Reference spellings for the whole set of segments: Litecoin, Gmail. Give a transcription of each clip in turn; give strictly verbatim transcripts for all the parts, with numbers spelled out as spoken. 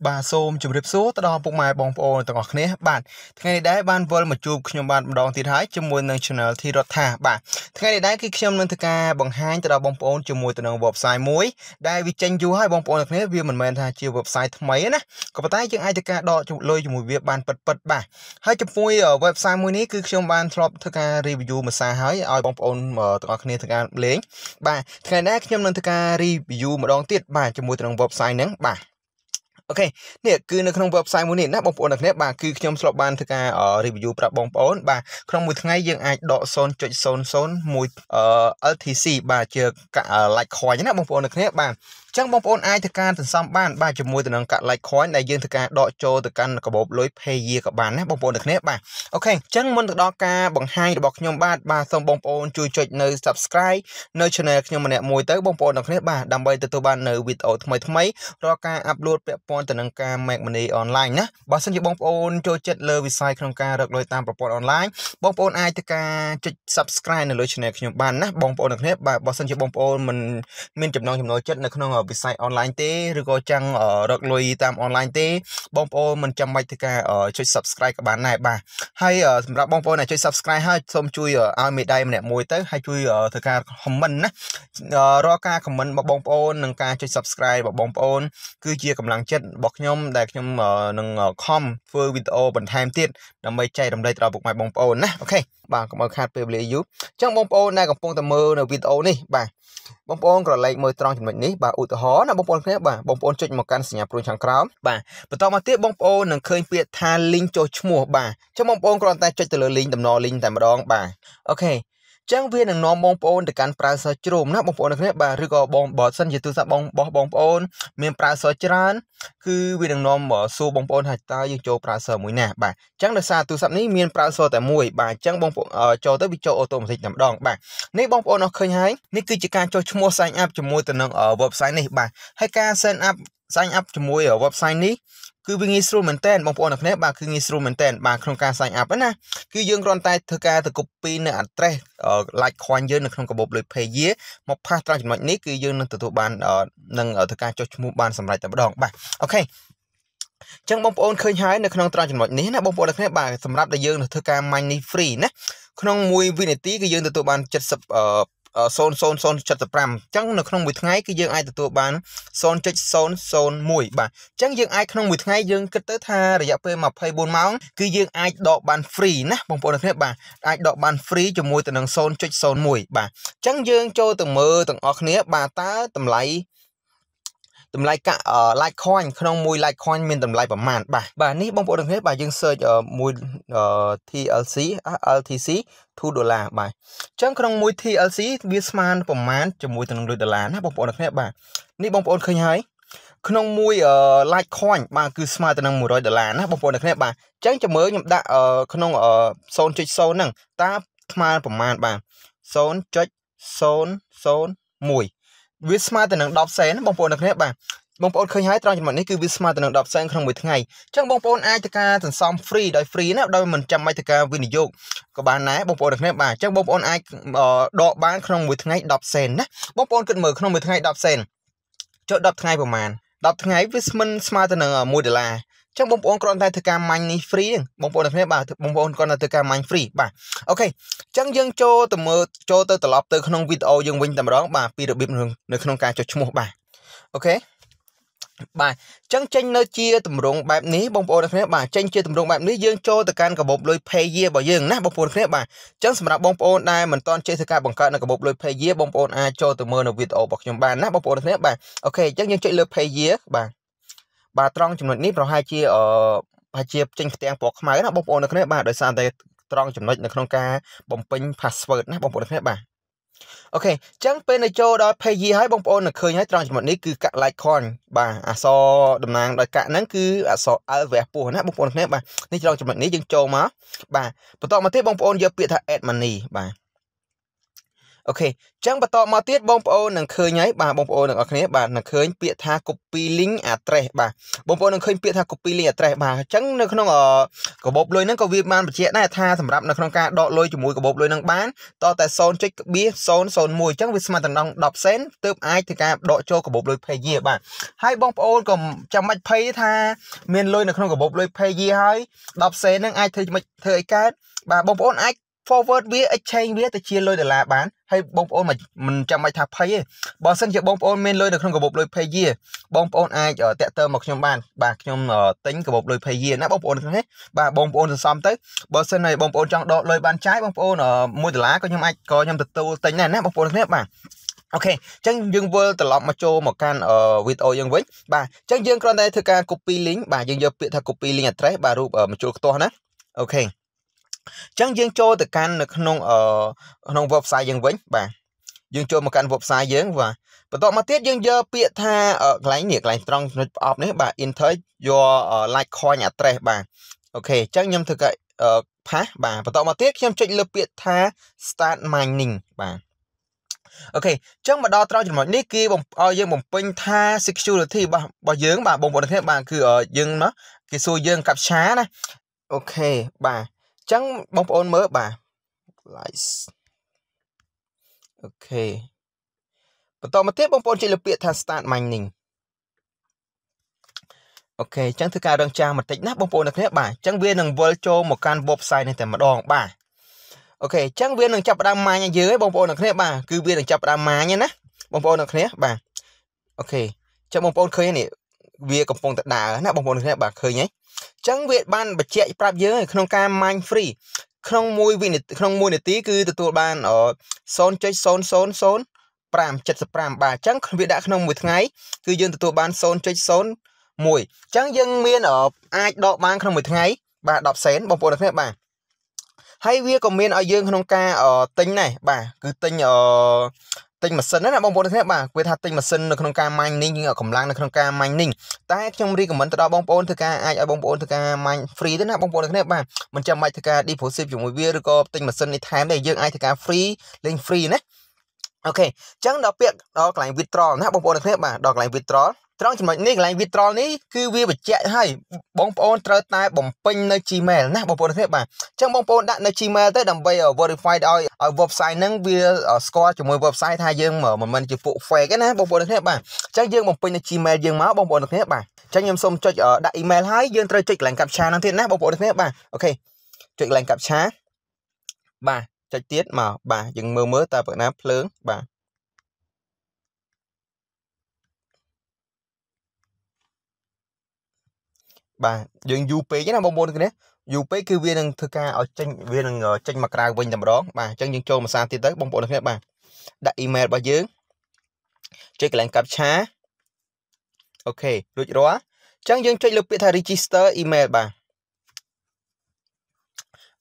Bà xôm chụp rip số, ta đo bụng mai bóng bóng tầng ngọt nế bạn. Thế ngày đấy bạn vô mà chụp nhóm bạn đón thịt hái cho mùi nâng channel thì rọt thả bạn. Thế ngày đấy khi châm nâng thức ca bằng hai ta đo bóng bóng cho mùi tầng nâng website muối. Đây vì chanh dù hai bóng bóng nâng nế vì mình mềm thà chiều website thầm mấy ná. Còn bà tay chừng ai thức ca đo chụp lôi cho mùi việc bạn bật bật bà. Hai chụp mùi ở website muối ní cứ châm bạn thọp thức ca review mà xa hái ai bóng bóng mở tầng ngọt nế thức ca lến. Bà, thế ngày đấy châm nâng thức ca review mà đón tiết bà cho mùi tầng nâng website nâng bà. Ok, nè, cứ nâng không website muốn nè, nắp bóng bóng nè, bà cứ nhóm slot ban thức à ở review bạp bóng bóng, bà không mùi tháng ngày dân ai đọ xôn chọn xôn xôn mùi lờ tê xê, bà chờ cả lạch khói nè, bóng bóng nè, bà chẳng bóng bóng ai thức ca tần xong bàn, bà chờ mùi tần nâng cả lạch khói này dân thức ca đọ cho thức ca có bóng lối pay các bạn nè, bóng bóng nè, bà ok, chẳng môn thức đo ca bằng hai bọc nhóm bàn, bà xong bóng bóng chui chọn nơi subscribe, nơi channel nhóm nè, mùi tới bóng bóng nè, bà đam bay từ tôi bàn nơi video thầm mấy thầm mấy, đo ca upload bọn tần nâng ca mạng màn online ná. Bà xin cho bóng bóng cho chất lơ vì sai khăn ca rực lôi tam bóng online. Bóng bóng ai thức ca chất subscribe nâng lôi channel khăn bàn ná. Bóng bóng nâng nếp bà bà xin cho bóng bóng mình mình chụp nông chụp nông chất nâng nâng ở vì sai online tế. Rồi có chăng ở rực lôi tam online tế. Bóng bóng mình chăm bạch thức ca ở chất subscribe các bạn này bà. Hay ở bóng bóng này chất subscribe hay xong chui ở ai mệt đây mình mùi tới hay chui ở thức ca comment ná. Rồi ca comment bóng bóng nâng ca chất subscribe bóng bóng cứ chia cầm lăng chất bọc nhóm đại nhóm nâng com phơi video bằng time tiết đầm bay chạy đầm đây tạo bục máy bóng pô nè ok bà cũng ở khát về lấy giúp trong bóng pô này còn phong tầm mơ là video này bà bóng pô còn lại mời trong chuẩn mình ní bà ủ từ hó là bóng pô khác bà bóng pô chuyện một căn nhà pro trắng cám bà và tao mà tiếp bóng pô nâng khơi biệt tha link cho mùa bà trong bóng pô còn tay chơi từ link tầm nó link tại mà đón bà ok chẳng viên nâng nóm bóng bóng để cán bà sở chồm ná bóng bóng nâng nếp bà rưu gò bóng bóng sân chế tư sạc bóng bóng bóng miền bà sở chán cứ viên nâng nóm bóng xô bóng bóng hạch ta dương cho bà sở mùi nè bà chẳng được xa tư sạc ní miền bà sở tại mùi bà chẳng bóng bóng cho tới vị cho ô tô một dịch nằm đòn bà nếu bóng bóng nó khơi hái nếu cứ chỉ ca cho chung mô sign up cho mùi tầng nâng ở website này bà hay ca sign up sign up cho mùi ở website ní cứ vì nghi sưu mình tên bóng bóng nè bà cứ nghi sưu mình tên bà không ca sign up á cứ dương con tay thơ ca từ copy nè address ở lại khoan dương nè không có bộ lời phê dế một phát ra chụp mạnh ní cứ dương nâng từ thủ bàn ở nâng ở thơ ca cho chúng bàn sầm lại tại bắt đòn bà ok chẳng bóng bóng khơi hái nè không ra chụp mạnh ní nè bóng bóng nè bà sầm rạp là dương nè thơ ca mạnh ní free nè không mùi vì nè tí cái dương từ thủ bàn chất sập ở xôn xôn xôn chất tập rằm chẳng là không mùi tháng ngày cái dương ai từ tụi bạn xôn chất xôn xôn mùi bà chẳng dương ai không mùi tháng ngày dương kết tới tha rồi dạo phê mập hay bốn máu cái dương ai đọc bàn free ná bóng bộ được hết bà ai đọc bàn free cho mùi tầng nâng xôn chất xôn mùi bà chẳng dương cho tầng mơ tầng ọt nế bà ta tầm lấy tầm lại cả ở Litecoin không mùi Litecoin mình tầm lại vào màn bà bà ní bóng bộ được hết bà dương search ở mùi tê lờ xê two đô la bà chẳng không mùi tê lờ xê viết màn vào màn cho mùi tầng lưỡi đô la bóng bộ được hết bà ní bóng bộ khơi hái không mùi Litecoin bà cứ smart tầng mùi rồi đô la bóng bộ được hết bà chẳng cho mới nhậm đã không ở xôn chơi xôn nâng ta màn vào màn bà xôn chơi xôn xôn mùi viết smart tầng đọc xe nó bóng bộ được nếp bà bóng bộ khơi hái trong này cứ viết smart tầng đọc xe không mười tháng ngày chẳng bóng bộ ai ta tầng xong free đòi free nó đôi mình trăm mấy ta video các bạn này bóng bộ được nếp bà chẳng bóng bộ ai đọ bán không mười tháng ngày đọc xe nè bóng bộ cận mở không mười tháng ngày đọc xe chọn đọc ngày vào màn đọc ngày viết smart tầng ở mùi đà la chẳng bóng bộ con tay thực ca mạnh này free bóng bộ được nếp bà bóng bộ con là thực ca mạnh free bà ok chẳng dân cho tầm mơ cho tôi tập lọc từ không video dương vinh tầm đó bà pi được biết đường được không ca cho chung một bà ok bà chẳng tranh nơi chia tầm rộng bạp ní bóng bộ được nếp bà tranh chia tầm rộng bạp ní dương cho tôi can cả bộp lôi pay dê bảo dương nát bóng bộ được nếp bà chẳng sẵn đọc bóng bộ này mình toàn chơi thực ca bằng cận là cả bộp lôi pay dê bóng bộ ai cho tầm mơ là video bọc nhóm bà nát bóng bộ được nếp bà ok chẳng dân chơi lôi pay dê bà bà trong chừng một níp rồi hai chia ở hai chia trên tiền bọc máy nó bóng bộ được nếp bà đợi sao đây trong chừng nói là không ca bóng pin password nè bóng bộ được nếp bà ok chẳng bên này cho đó pay gì hái bóng bộ là khơi hái trong chừng một níp cứ cạn Litecoin bà à so đầm nàng đòi cạn nắng cứ à so ở vẻ buồn nè bóng bộ được nếp bà níp trong chừng một níp dừng cho má bà tụi tao mà thấy bóng bộ giờ bị thà ad money bà Ok, chẳng bắt đầu mà tiết bông bông nâng khơi nháy bà bông bông nâng khơi bà nâng khơi bịa tha copy link à tre bà bông bông nâng khơi bịa tha copy link à tre bà chẳng nâng không ở có bộp lôi nâng có việc mà chị này tha thầm rạp nâng không ca đọ lôi cho mùi có bộp lôi nâng bán to tại son trích bia son son mùi chẳng vì mà thằng nông đọc xén tớp ai thì ca đọ cho có bộp lôi pay gì bà hai bông bông còn chẳng mạch pay tha miền lôi nâng không có bộp lôi pay gì hay đọc xén nâng ai thì mạch thời cát bà bông bông ai forward với exchange với ta chia lôi để là bán hay bông ôn mà mình chẳng may thạp hay bỏ sân cho bông ôn men lôi được không có bột lôi pay year bông ôn ai ở tẹt tơ mọc trong bàn bạc trong tính của bột lôi pay year nó bông ôn hết bà bông ôn xong tới bỏ sân này bông ôn trong độ lôi bàn trái bông ôn ở mua từ lá có nhầm ai có nhầm từ tu tính này nó bông ôn hết mà ok chẳng dương vơ từ lọ mà cho một can ở uh, video dương với bà chẳng dương con đây thực ra copy link bà dương giờ bị thà copy link ở đấy bà rụp ở một chỗ to nữa ok chẳng dương cho từ can được nông ở nông website dương vĩnh bà dương cho một can website dương và và tọt mà tiết dương giờ bịa tha ở lái nhiệt lái trong off đấy bà inter your Litecoin nhà tre bà ok chẳng nhầm thực vậy ở phá bà và tọt mà tiết nhầm chuyện lập bịa tha start mining bà ok chẳng mà đo trao chỉ mọi nick kia bồng dương bồng pin tha security bà bà dương bà bồng bồng thế bà cứ ở dương nó cái xu dương cặp xá này ok bà chẳng bông ôn mớ bà ok và tao mà tiếp bông ôn chỉ là biệt thà start mining ok chẳng thứ ca đơn tra mà tịnh nắp bông ôn được hết bà chẳng viên đừng vô cho một can website này tại mà đòn bà ok chẳng viên đừng chập đam mai nha dưới bông ôn được hết bà cứ viên đừng chập đam mai nha nè bông ôn được hết bà ok chẳng bông ôn khơi này vì cầm phong tật đà nè bông ôn được hết bà khơi nhé chẳng việc ban bật chạy pháp giới không ca mine free không mùi vì không mùi tí cứ từ tụi ban ở son chơi son son son pram chật pram bà chẳng việc đã không mùi ngày cứ dân từ tụi ban son chơi son mùi chẳng dân miên ở ai đọc ban không mùi ngày bà đọc xén bóng bộ được hết bà hay việc còn miên ở dương không ca ở tính này bà cứ tính ở tinh mà sân đó là bông bột được hết bà quyết hạt tinh mà sân được không ca mining nhưng ở cổng lang được không ca mining tại trong đi của mình từ đó bông bột thực ca ai ở bông bột thực ca mine free đến là bông bột được hết bà mình chăm bài thực ca đi phố xịp dùng một bia được có tinh mà sân đi tham để dương ai thực ca free lên free đấy ok chẳng đọc biệt đó lại withdraw nó bông bột được hết bà đọc lại withdraw trong trường hợp này lại withdraw này cứ việc bật chạy hay bông bột trở tay bông pin nơi Gmail nè bông bột được hết bà chẳng bông bột đặt nơi Gmail tới đầm bay ở verify đôi ở website nâng bia ở score cho mỗi website thay dương mở một mình chỉ phụ phê cái nè bông bột được hết bà chắc dương bông pin nơi Gmail dương máu bông bột được hết bà chắc nhầm xôm cho ở đặt email hay dương trời trịch lành cặp xa năng thiên nè bông bột được hết bà ok trịch lành cặp xa bà trịch tiết mà bà dừng mơ mớ ta vẫn nắp lớn bà bà dừng du pê chứ nào bông bồn cái đấy du pê cứ viên thưa ca ở tranh viên ở tranh mặt ra bên tầm đó bà chân những châu mà xa thì tới bông bồn cái bà đặt email bà dướng check lại captcha ok rồi đó chân những chơi lực bị thay register email bà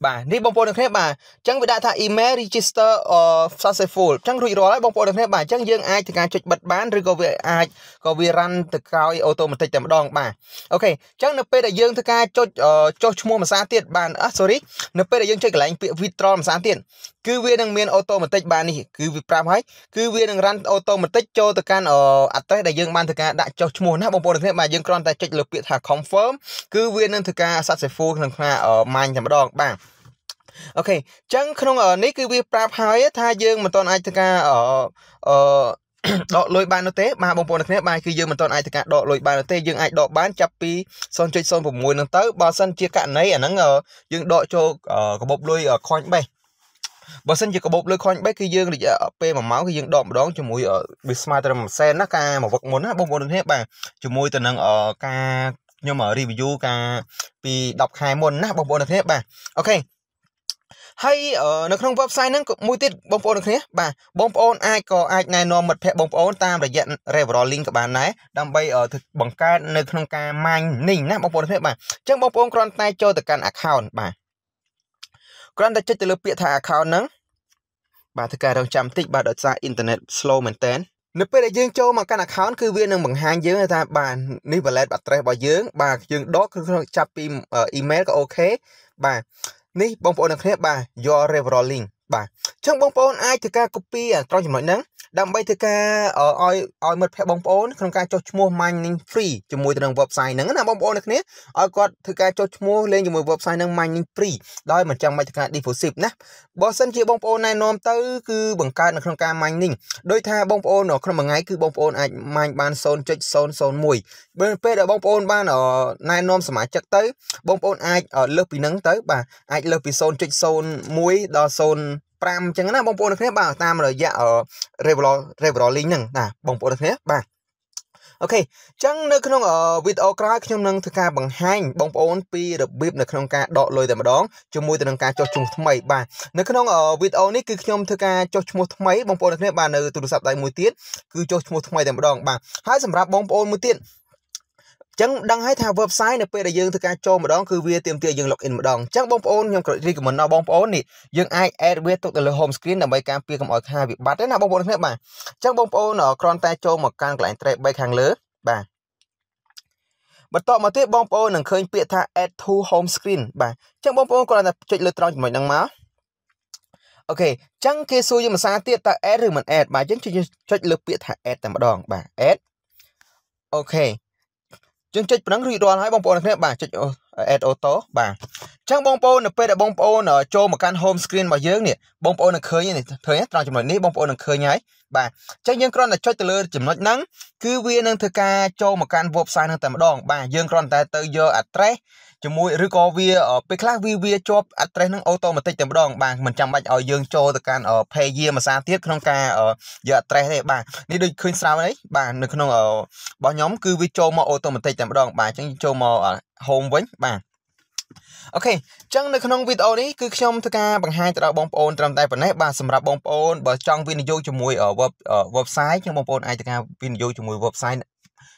bà đi bông bồn được hết bà chẳng bị đã thay email register uh, successful chẳng rủi ro lại bông bồn được hết bà chẳng dương ai thì cả trịch bật bán rồi có việc ai có việc run từ cao ô tô mà tịch tầm đòn bà ok chẳng nộp đại dương thì cả cho uh, cho mua mà sáng tiền bàn á uh, sorry nộp đại dương chơi cái lạnh bị withdraw mà sáng tiền cứ viên đang miền ô tô mà tịch bàn này cứ việc pram hết cứ viên đang run ô tô mà tịch cho từ can ở uh, tới đại dương ban thì cả đã cho mua nắp bông bồn được hết bà dương còn tại trịch lực bị thả confirm cứ viên đang thì cả successful thằng kha ở mine tầm đòn bà ok chẳng không ở nick cứ việc prap hai tha dương mà toàn ai thực ra ở độ lôi ban nó té mà bông bồn được nét bài cứ dương mà toàn ai thực ra độ lôi ban nó té dương ai độ bán chập pi son chơi son vùng mùi nó tới bao sân chia cạn nấy ở nắng ở dương độ cho ở có bộc lôi ở coin bay bao sân chỉ có bộc lôi coin bay cứ dương thì ở p mà máu cứ dương đọm đón cho mùi ở bismart mà sen nó ca mà vật muốn á bông bồn được nét bài cho mùi từ năng ở ca nhưng mà review ca vì đọc hai môn á bông bồn được nét bài ok hay ở nó không website nó mùi tiết bông bồn được nhé bà bông bồn ai có ai này nó mật phép bông bồn tam để nhận referral link các bạn này đang bay ở thực bằng ca nơi không ca manh nình nè bông bồn được nhé bà chẳng bông bồn con tay cho từ căn account bà con tay chơi từ lớp biệt thả account nắng bà thực ra đang chăm tích bà đợt ra internet slow maintain nếu bây giờ dương cho mà căn account cứ viên đang bằng hai dưới người ta bà ní và led bà tre bà dưới bà dương đó cứ chụp email có ok bà nhi bông bồn được hết bà your referral link Bà chẳng bông bông ai thử ca copy à trong mọi nắng đam bay thử ca ở oi oi mật phép bông bông không ca cho mua mining free cho mua từ đường website nắng là bông bông được nè oi quạt thử ca cho mua lên cho mua website nắng mining free đôi mình chẳng bay thử ca đi phổ sịp nè bỏ sân chị bông bông này nom tới cứ bằng ca là không ca mining đôi tha bông bông nó không bằng ngay cứ bông bông ai mine ban son chơi son son mùi bên pe là bông bông ban ở này nom sải chặt tới bông bông ai ở lớp bị nắng tới bà ai lớp bị son chơi son mùi đo son pram chẳng là bông bồn được thế bà tam rồi dạ ở revol revol linh nè là bông bồn được thế bà ok chẳng nơi không ở video crack trong năng thực ca bằng hai bông bồn pi được bếp nơi không ca đọ lời để mà đón cho môi từ năng ca cho chung mấy bà nơi không ở video này cứ trong thực ca cho một mấy bông bồn được thế bà nơi từ sập tại mùi tiết cứ cho một mấy để mà đón bà hãy sắm ra bông bồn mùi tiết chẳng đăng hái thao website này bây giờ dương thực ca cho mà đó cứ via tìm tiền dương login mà đòn chắc bông ôn nhom cởi riêng của mình nó bông ôn nè dương ai adware tụt từ home screen là mấy cam pia cầm ở hai bị bắt đấy nào bông ôn thế bà chắc bông ôn ở con tay cho một can lại tre bay hàng lớn bà bật to mà tiếp bông ôn đừng khơi pia tha add to home screen bà chắc bông ôn còn là chuyện lừa tròn mình đăng máu ok chẳng kia xui nhưng mà xa tiết ta add rồi mình add bà chẳng chuyện chuyện lừa pia tha add là mà đòn bà add ok chúng chơi bắn rủi ro hai bông bồn này bà chơi ad auto bà chẳng bông bồn là p là bông bồn ở cho một căn home screen mà dướng nè bông bồn là khơi như này thời hết trong này bông bồn là khơi nhái bà chắc dương con là chơi từ lơ chìm nói nắng cứ viên năng thực ca cho một căn website năng tầm đòn bà dương con ta tự do address cho mui rưỡi co via ở p class via cho address năng auto mà tích tầm đòn bà mình chẳng bạch ở dương cho từ căn ở page mà xa tiếp không ca ở giờ address này bà đi đôi khơi sao đấy bà được không ở bao nhóm cứ vi cho mà auto mà tích tầm đòn bà chẳng cho mà ở home với bà ok chẳng được không video này cứ trong thực ca bằng hai tạo bông ôn trong tay phần này bà sầm bông ôn bởi trong video cho mùi ở web ở website nhưng bông ôn ai thực ca video cho mùi website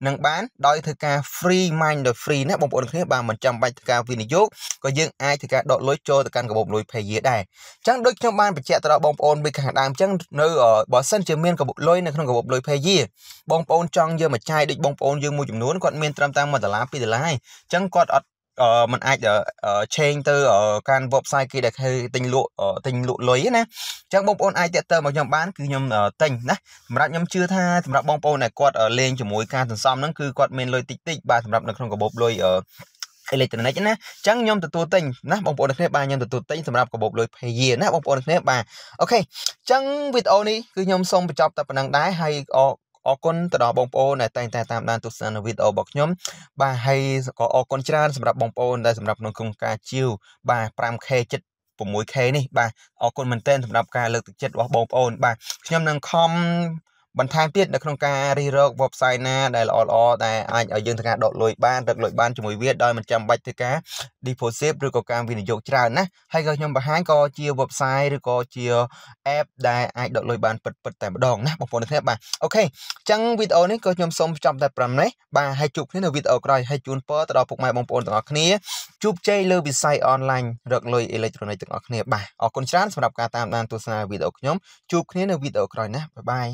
năng bán đôi thực ca free mind được free nè bông ôn thế bà mình trăm bài thực ca video có dương ai thực ca đội lối cho từ căn của bộ lối phải dễ đài chẳng được trong ban phải chạy tạo bông ôn bị khả đàm chẳng nơi ở bỏ sân trường miền của bộ lối này không có bộ lối phải gì bông ôn trong giờ mà trai định bông ôn dương mua chủng núi còn miền trăm tam mà là lá pi lá chẳng còn Ờ, mình ai ở ở trên từ ở can website kia để hay tình lụa ở tình lụa lưới nè chắc bông bồn ai tiện tơ mà nhóm bán cứ nhóm ở tình nè mà nhóm chưa tha thì bông bồn này quạt ở lên cho mỗi can thường xong nó cứ quạt men lôi tích tích bà thầm được không có bột lôi ở Electronic nè chẳng nhóm từ tu tinh nè bông bồn được thế bà nhóm từ tu tinh thầm được có bột lôi phải gì nè bông bồn được thế bà ok chẳng video này cứ nhóm xong bị chọc tập năng đá hay ở ở con từ đó bông bồ này tay tay tạm đan tụt sang video bọc nhóm bà hay có ở con tràn sầm đạp bông bồ đây sầm đạp nó cùng ca chiêu bà pram khe chết của mũi khe này bà ở con mình tên sầm đạp ca lực chết của bông bồ bà nhóm đang com bản thang tiết được không ca riro website na đây là o đây anh ở dương thằng ca đội lội ban được lội ban cho mũi viết đây mình chăm bạch thằng cá đi phổ xếp rồi có cam video tràn nè hay gọi nhóm bà hán co chia website rồi co chia app đây anh đội lội ban bật bật tại một đòn nè một phần thế bà ok chẳng video này có nhóm xong trong tập làm đấy bà hay chụp thế nào video coi hay chun po từ đó phục mai bông bồn từ đó kia chụp chơi lưu website online được lội electronic từ đó kia bà ở con tràn sắp đặt ca tam đan tu sa video nhóm chụp thế nào video coi nè bye bye